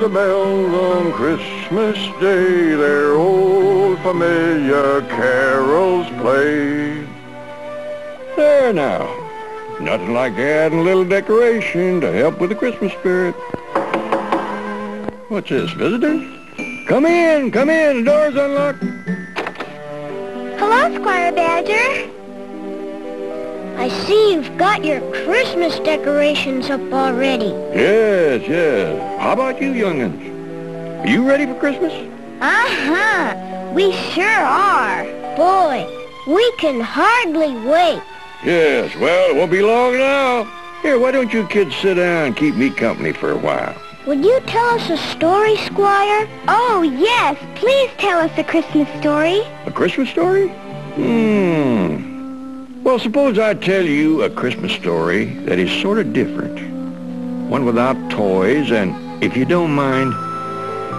the bells on Christmas Day, their old familiar carols played. There now, nothing like adding a little decoration to help with the Christmas spirit. What's this, visitors? Come in, the door's unlocked. Hello, Squire Badger. I see you've got your Christmas decorations up already. Yes, yes. How about you, young'uns? Are you ready for Christmas? Uh-huh. We sure are. Boy, we can hardly wait. Yes, well, it won't be long now. Here, why don't you kids sit down and keep me company for a while? Would you tell us a story, Squire? Oh, yes. Please tell us a Christmas story. A Christmas story? Well, suppose I tell you a Christmas story that is sort of different. One without toys and, if you don't mind,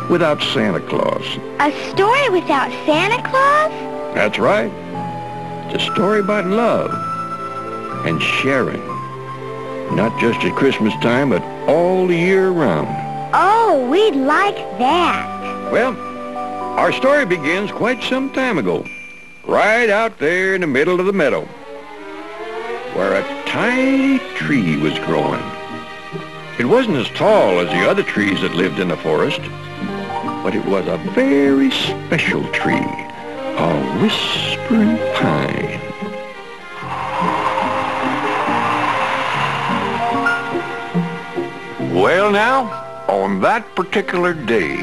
without Santa Claus. A story without Santa Claus? That's right. It's a story about love and sharing. Not just at Christmas time, but all year round. Oh, we'd like that. Well, our story begins quite some time ago, right out there in the middle of the meadow, where a tiny tree was growing. It wasn't as tall as the other trees that lived in the forest, but it was a very special tree, a whispering pine. Well now, on that particular day,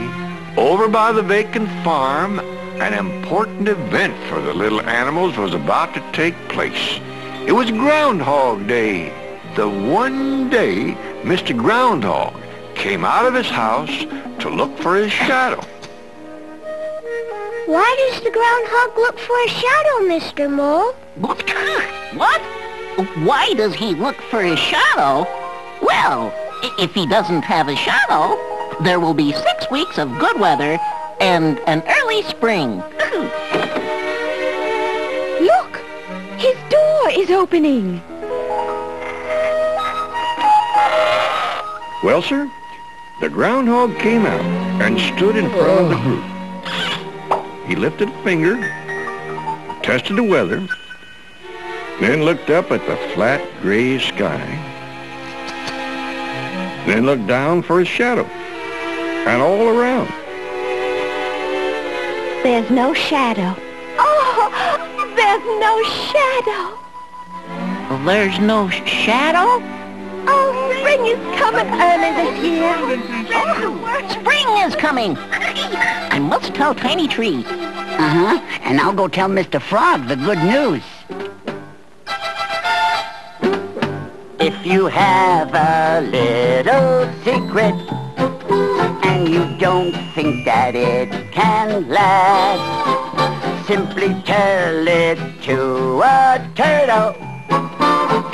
over by the vacant farm, an important event for the little animals was about to take place. It was Groundhog Day, the one day Mr. Groundhog came out of his house to look for his shadow. Why does the groundhog look for a shadow, Mr. Mole? What? Why does he look for a shadow? Well, if he doesn't have a shadow, there will be 6 weeks of good weather and an early spring. Look! His door is opening. Well, sir, the groundhog came out and stood in front of the group. He lifted a finger, tested the weather, then looked up at the flat gray sky, then looked down for his shadow, and all around. There's no shadow. There's no shadow. Well, there's no shadow? Oh, spring is coming early this year. Oh, spring is coming. I must tell Tiny Tree. And I'll go tell Mr. Frog the good news. If you have a little secret and you don't think that it can last, simply tell it to a turtle,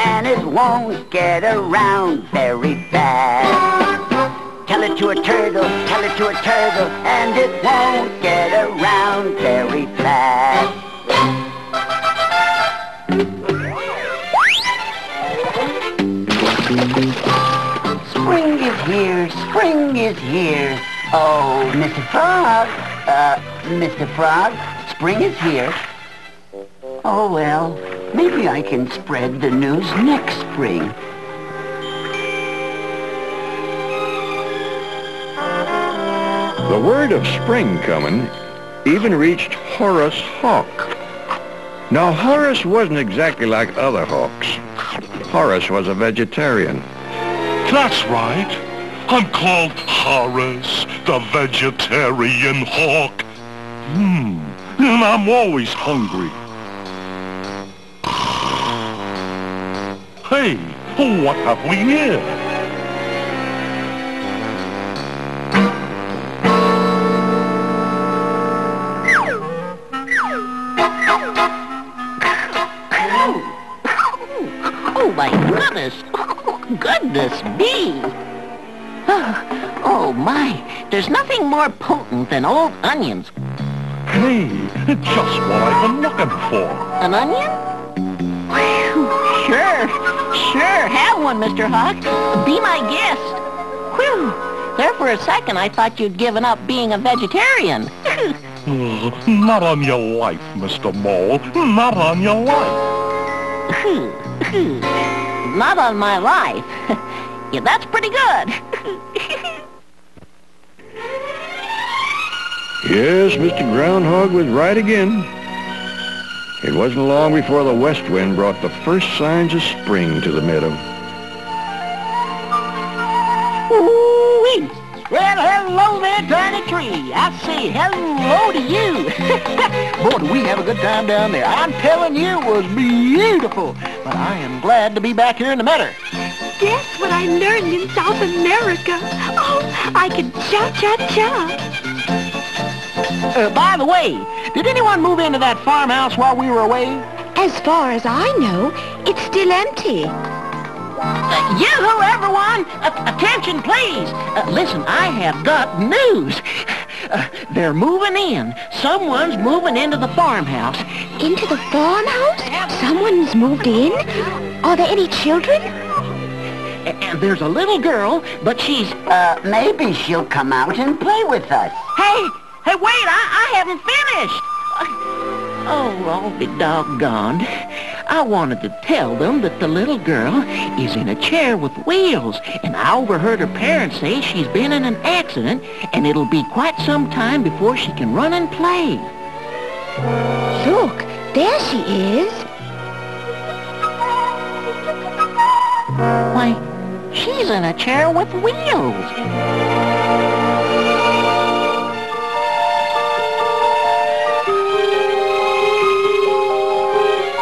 and it won't get around very fast. Tell it to a turtle, tell it to a turtle, and it won't get around very fast. Spring is here, spring is here. Oh, Mr. Frog, spring is here. Oh, well, maybe I can spread the news next spring. The word of spring coming even reached Horace Hawk. Now, Horace wasn't exactly like other hawks. Horace was a vegetarian. That's right. I'm called Horace, the vegetarian hawk. And I'm always hungry. Hey, what have we here? Oh, my goodness. Goodness me. Oh, my. There's nothing more potent than old onions. Hey, just what I've been looking for. An onion? Sure, have one, Mr. Hawk. Be my guest. There for a second, I thought you'd given up being a vegetarian. Not on your life, Mr. Mole. Not on your life. Not on my life. Yeah, that's pretty good. Yes, Mr. Groundhog was right again. It wasn't long before the west wind brought the first signs of spring to the meadow. Ooh-wee! Well, hello there, Tiny Tree. I say hello to you. Boy, did we have a good time down there. I'm telling you, it was beautiful. But I am glad to be back here in the meadow. Guess what I learned in South America. Oh, I can cha-cha-cha. By the way, did anyone move into that farmhouse while we were away? As far as I know, it's still empty. Yoo-hoo, everyone! Attention, please! Listen, I have got news. They're moving in. Someone's moving into the farmhouse. Into the farmhouse? Someone's moved in? Are there any children? And there's a little girl, but she's... maybe she'll come out and play with us. Hey! Hey, wait, I haven't finished. Oh, I'll be doggone. I wanted to tell them that the little girl is in a chair with wheels, and I overheard her parents say she's been in an accident, and it'll be quite some time before she can run and play. Look, there she is. Why, she's in a chair with wheels.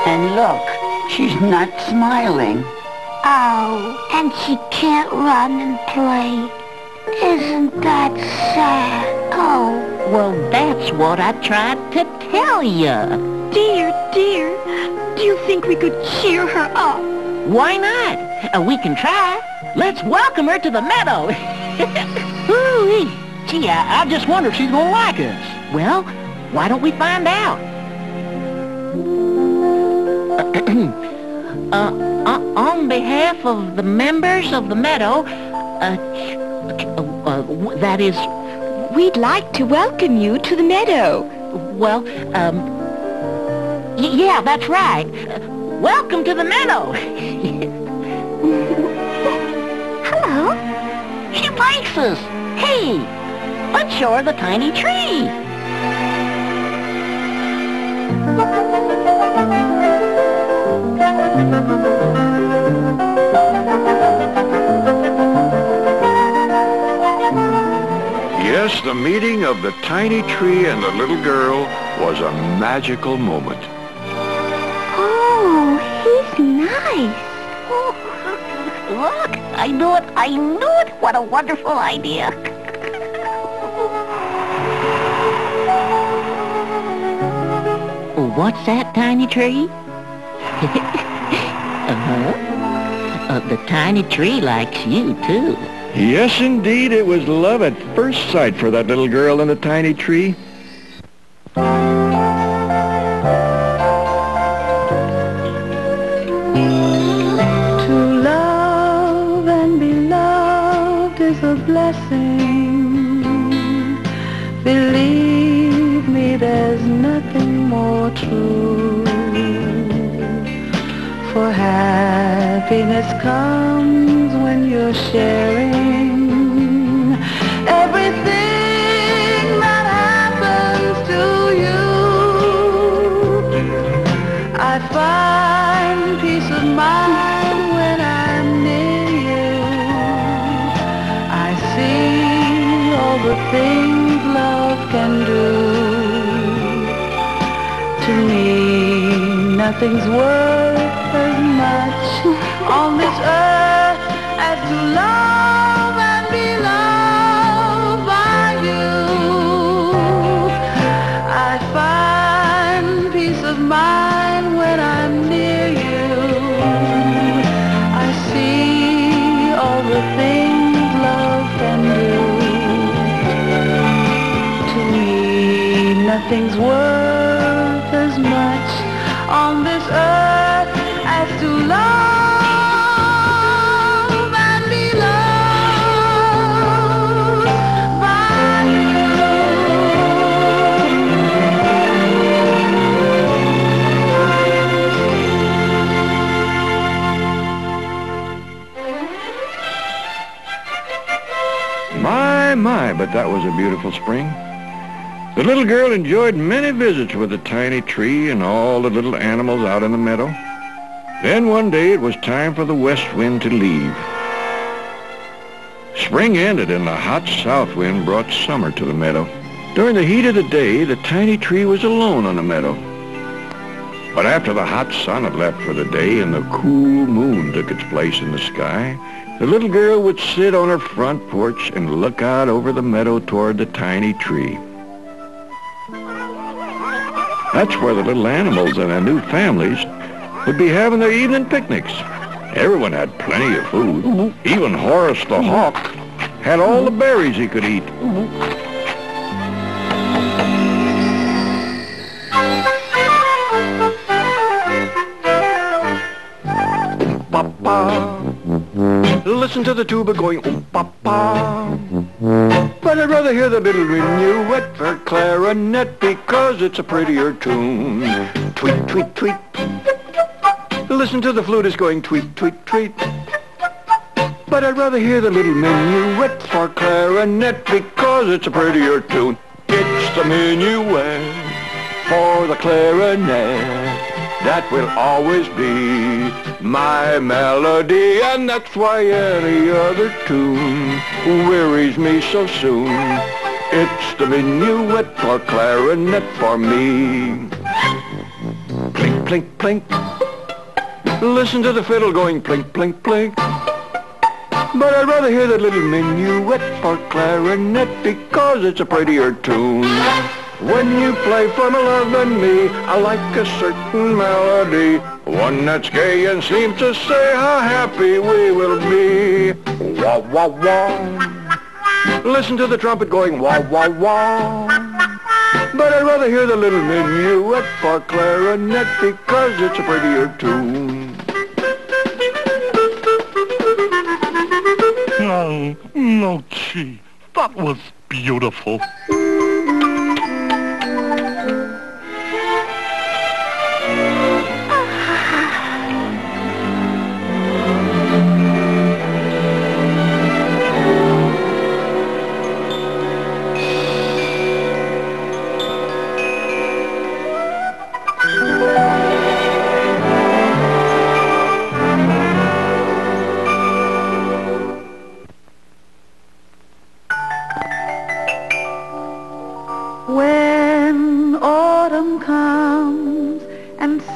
And look, she's not smiling. Oh, and she can't run and play. Isn't that sad? Oh. Well, that's what I tried to tell you. Dear, dear, do you think we could cheer her up? Why not? We can try. Let's welcome her to the meadow. Ooh-wee. Gee, I just wonder if she's going to like us. Well, why don't we find out? On behalf of the members of the meadow, that is... We'd like to welcome you to the meadow. Well, yeah, that's right. Welcome to the meadow. Hello. She likes us. Hey, but you're the Tiny Tree. Yes, the meeting of the Tiny Tree and the little girl was a magical moment. Oh, he's nice. Oh, look, I knew it. What a wonderful idea. What's that, Tiny Tree? The Tiny Tree likes you, too. Yes, indeed. It was love at first sight for that little girl in the Tiny Tree. To love and be loved is a blessing. Believe me, there's nothing more true. For happiness comes when you're sharing everything that happens to you. I find peace of mind when I'm near you. I see all the things love can do. To me, nothing's worth as much on this earth as to love and be loved by you. I find peace of mind when I'm near you. I see all the things love can do. To me, nothing's worth as much on this earth. To love and be loved. but that was a beautiful spring. The little girl enjoyed many visits with the tiny tree and all the little animals out in the meadow. Then one day it was time for the west wind to leave. Spring ended and the hot south wind brought summer to the meadow. During the heat of the day, the tiny tree was alone on the meadow. But after the hot sun had left for the day and the cool moon took its place in the sky, the little girl would sit on her front porch and look out over the meadow toward the tiny tree. That's where the little animals and their new families would be having their evening picnics. Everyone had plenty of food. Even Horace the Hawk had all the berries he could eat. Listen to the tuba going, oh, papa. But I'd rather hear the little minuet for clarinet because it's a prettier tune. Tweet, tweet, tweet. Listen to the flutist going, tweet, tweet, tweet. But I'd rather hear the little minuet for clarinet because it's a prettier tune. It's the minuet for the clarinet that will always be my melody, and that's why any other tune wearies me so soon. It's the minuet for clarinet for me. Plink, plink, plink. Listen to the fiddle going plink, plink, plink. But I'd rather hear the little minuet for clarinet because it's a prettier tune. When you play for my love and me, I like a certain melody, one that's gay and seems to say how happy we will be. Wah, wah, wah. Listen to the trumpet going wah, wah, wah. But I'd rather hear the little minuet for clarinet because it's a prettier tune. Oh, no, gee, that was beautiful.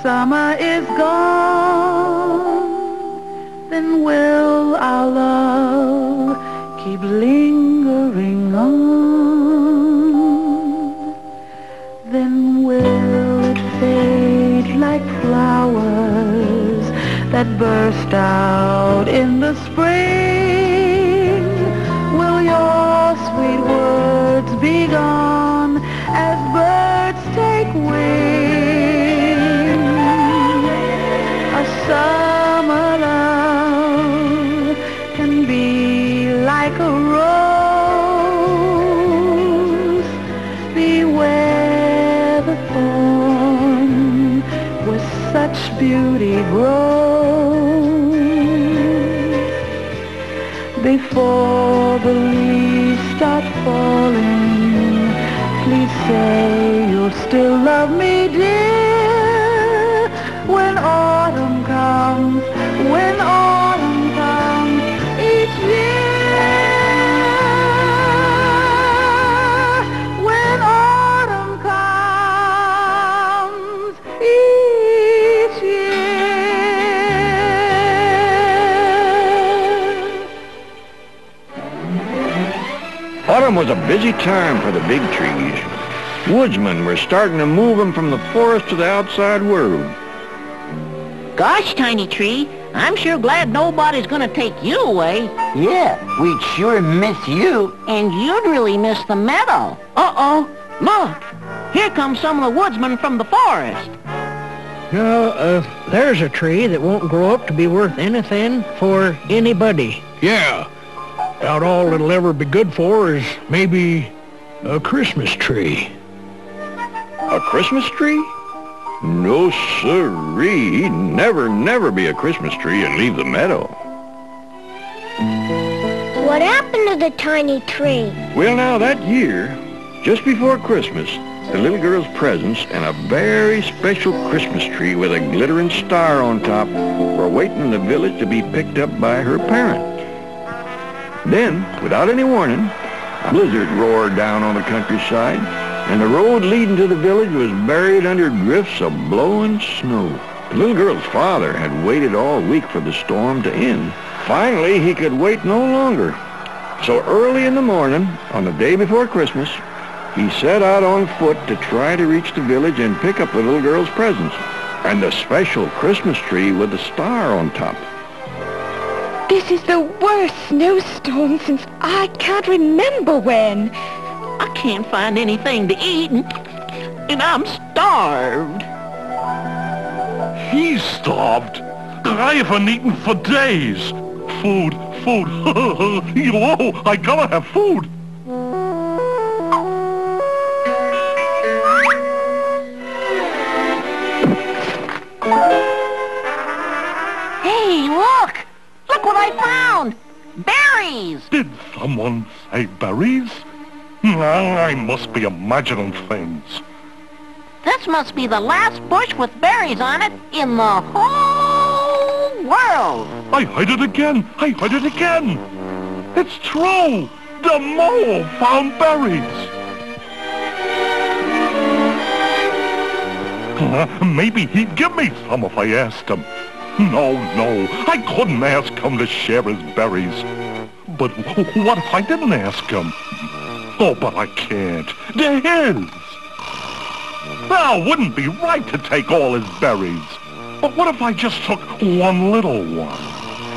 Summer is gone, then will our love keep lingering on? Then will it fade like flowers that burst out in the spring? Will your sweet words be gone as birds take wing? Summer love can be like a rose. Beware the thorn where such beauty grows. Before the leaves start falling, please say you'll still love me, dear, when autumn comes, when autumn comes each year, when autumn comes each year. Autumn was a busy time for the big trees. Woodsmen were starting to move them from the forest to the outside world. Gosh, Tiny Tree, I'm sure glad nobody's gonna take you away. Yeah, we'd sure miss you. And you'd really miss the meadow. Uh-oh, look, here comes some of the woodsmen from the forest. No, there's a tree that won't grow up to be worth anything for anybody. Yeah, about all it'll ever be good for is maybe a Christmas tree. A Christmas tree? No, sirree, he'd never be a Christmas tree and leave the meadow. What happened to the tiny tree? Well, now, that year, just before Christmas, the little girl's presents and a very special Christmas tree with a glittering star on top were waiting in the village to be picked up by her parents. Then, without any warning, a blizzard roared down on the countryside, and the road leading to the village was buried under drifts of blowing snow. The little girl's father had waited all week for the storm to end. Finally, he could wait no longer. So early in the morning, on the day before Christmas, he set out on foot to try to reach the village and pick up the little girl's presents and the special Christmas tree with the star on top. This is the worst snowstorm since I can't remember when. I can't find anything to eat, and I'm starved. He's starved? I haven't eaten for days. Food. Whoa, I gotta have food. Hey, look what I found. Berries. Did someone say berries? I must be imagining things. This must be the last bush with berries on it in the whole world. I heard it again. It's true. The mole found berries. Maybe he'd give me some if I asked him. No, I couldn't ask him to share his berries. But what if I didn't ask him? Oh, but I can't. They're his. Now, wouldn't be right to take all his berries. But what if I just took one little one?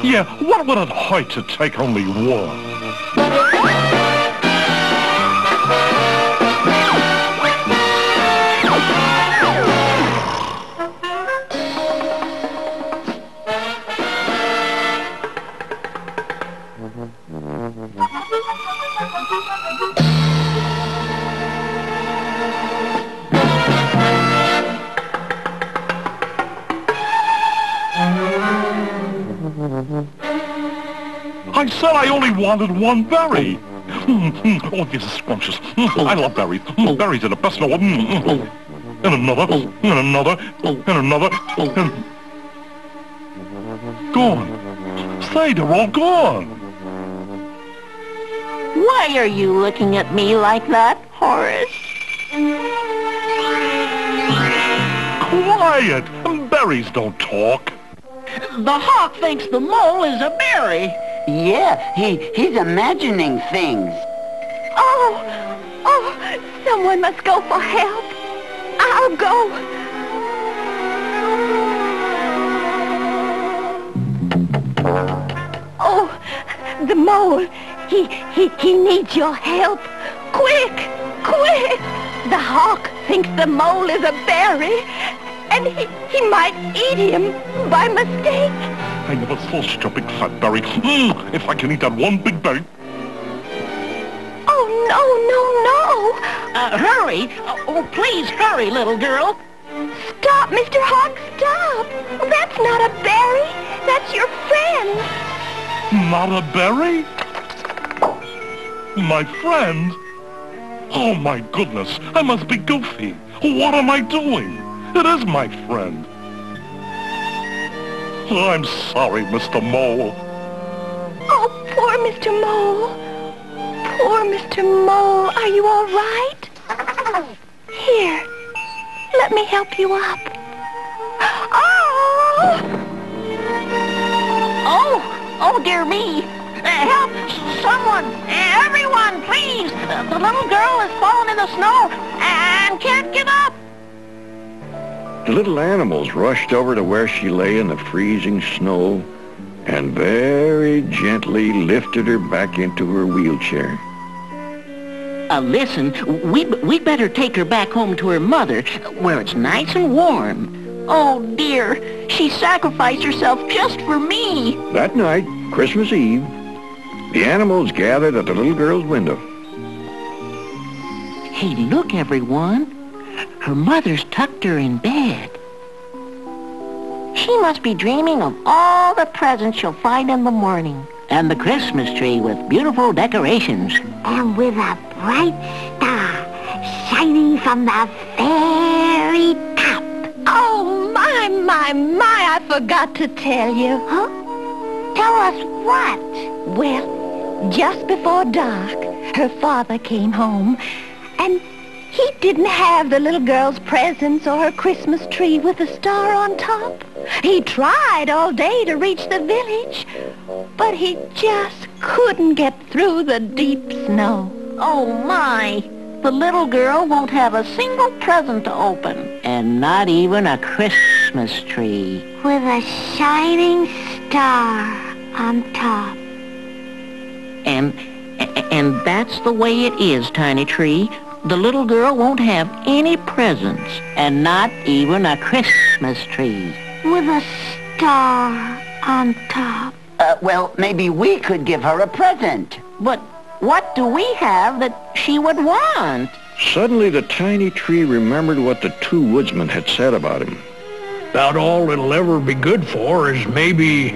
Yeah, what would it hurt to take only one? I said I only wanted one berry. Oh, this is scrumptious. I love berries. Berries are the best. And another, and another, and another, and... Gone. Say, they're all gone. Why are you looking at me like that, Horace? Quiet! Berries don't talk. The hawk thinks the mole is a berry. Yeah, he's imagining things. Oh, someone must go for help. I'll go. Oh, the mole. He needs your help. Quick! The hawk thinks the mole is a berry, and he might eat him by mistake. I never saw such a big fat berry. If I can eat that one big berry. Oh, no. Hurry. Oh, please hurry, little girl. Stop, Mr. Hawk, stop. That's not a berry. That's your friend. Not a berry? My friend? Oh, my goodness, I must be goofy. What am I doing? It is my friend. I'm sorry, Mr. Mole. Oh, poor Mr. Mole. Poor Mr. Mole, are you all right? Here, let me help you up. Oh! Oh, dear me. Help! Someone! Everyone, please! The little girl has fallen in the snow and can't get up! The little animals rushed over to where she lay in the freezing snow and very gently lifted her back into her wheelchair. Listen, we'd better take her back home to her mother, where it's nice and warm. Oh, dear! She sacrificed herself just for me! That night, Christmas Eve, the animals gathered at the little girl's window. Hey, look, everyone. Her mother's tucked her in bed. She must be dreaming of all the presents she'll find in the morning. and the Christmas tree with beautiful decorations. And with a bright star shining from the very top. Oh, my, I forgot to tell you. Huh? Tell us what? Well, just before dark, her father came home, and he didn't have the little girl's presents or her Christmas tree with a star on top. He tried all day to reach the village, but he just couldn't get through the deep snow. Oh, my! The little girl won't have a single present to open. And not even a Christmas tree. With a shining star on top. And that's the way it is, Tiny Tree. The little girl won't have any presents, and not even a Christmas tree. With a star on top. Well, maybe we could give her a present. But what do we have that she would want? Suddenly the Tiny Tree remembered what the two woodsmen had said about him. About all it'll ever be good for is maybe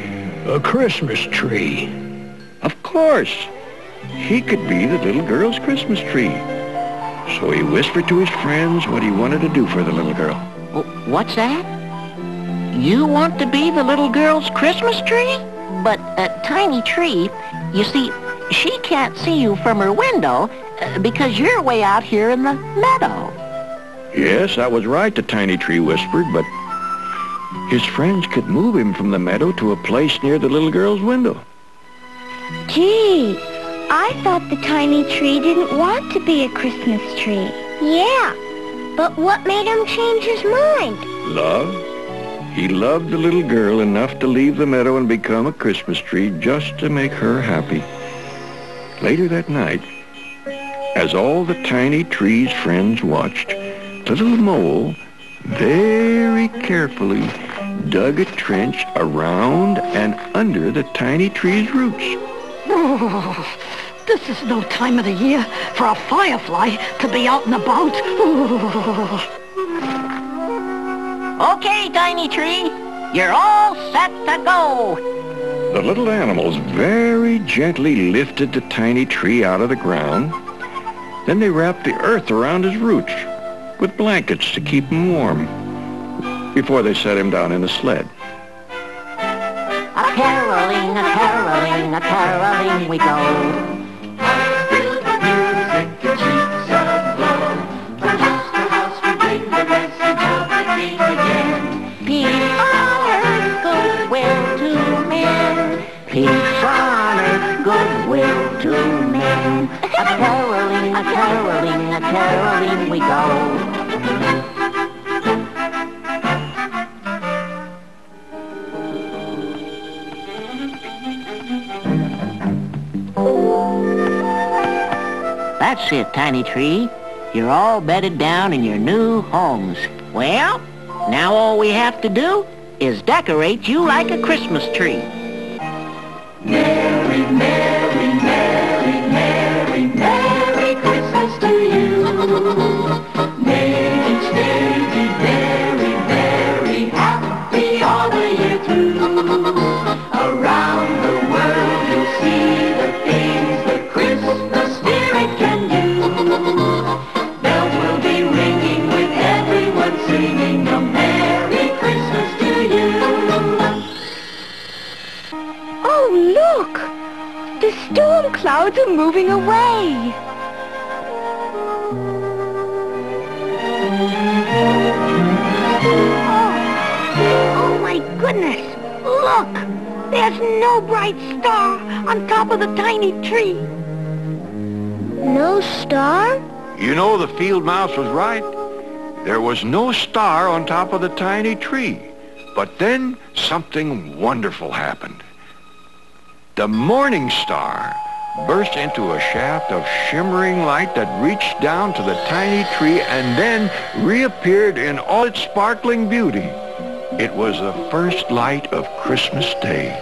a Christmas tree. Of course. He could be the little girl's Christmas tree. So he whispered to his friends what he wanted to do for the little girl. What's that? You want to be the little girl's Christmas tree? But, Tiny Tree, you see, she can't see you from her window because you're way out here in the meadow. Yes, I was right, the Tiny Tree whispered, but his friends could move him from the meadow to a place near the little girl's window. Gee! I thought the Tiny Tree didn't want to be a Christmas tree. Yeah, but what made him change his mind? Love. He loved the little girl enough to leave the meadow and become a Christmas tree just to make her happy. Later that night, as all the Tiny Tree's friends watched, the little mole very carefully dug a trench around and under the Tiny Tree's roots. Oh, this is no time of the year for a firefly to be out and about. Oh. Okay, Tiny Tree, you're all set to go. The little animals very gently lifted the Tiny Tree out of the ground. Then they wrapped the earth around his roots with blankets to keep him warm before they set him down in a sled. A caroling, we go. With the music the cheeks are blown, from house to house we bring the message of the king again. Peace on earth, goodwill to men. Peace on earth, goodwill to men. A caroling, we go. That's it, Tiny Tree. You're all bedded down in your new homes. Well, now all we have to do is decorate you like a Christmas tree. Merry, merry, merry, merry, merry Christmas to you. May each day be very, very happy all the year through. Around the world you'll see the things the Christmas spirit can. Bells will be ringing with everyone singing a Merry Christmas to you. Oh, look! The storm clouds are moving away. Oh my goodness! Look! There's no bright star on top of the Tiny Tree. No star? You know, the field mouse was right. There was no star on top of the Tiny Tree. But then something wonderful happened. The morning star burst into a shaft of shimmering light that reached down to the Tiny Tree and then reappeared in all its sparkling beauty. It was the first light of Christmas Day.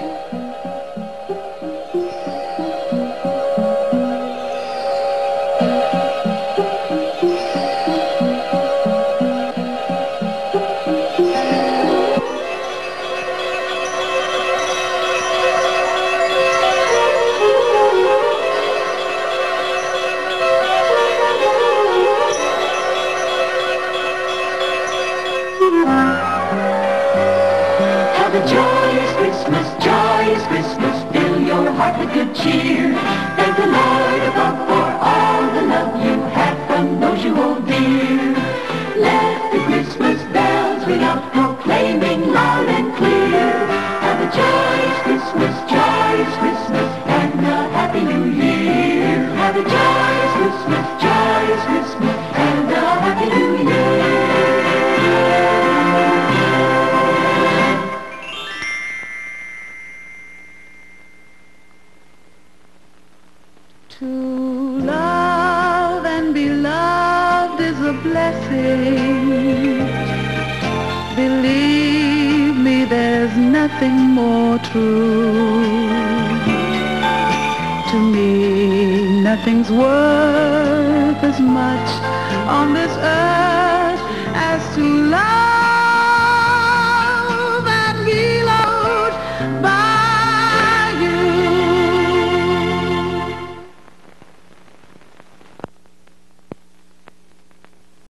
and cheer. Thank the Lord above for all the love you have from those you hold dear. Let the Christmas bells ring out, proclaiming loud and clear. Have a joyous Christmas, and a happy new year. Have a joyous Christmas, and a happy new year. To love and be loved is a blessing. Believe me, there's nothing more true. To me, nothing's worth as much on this earth as to love.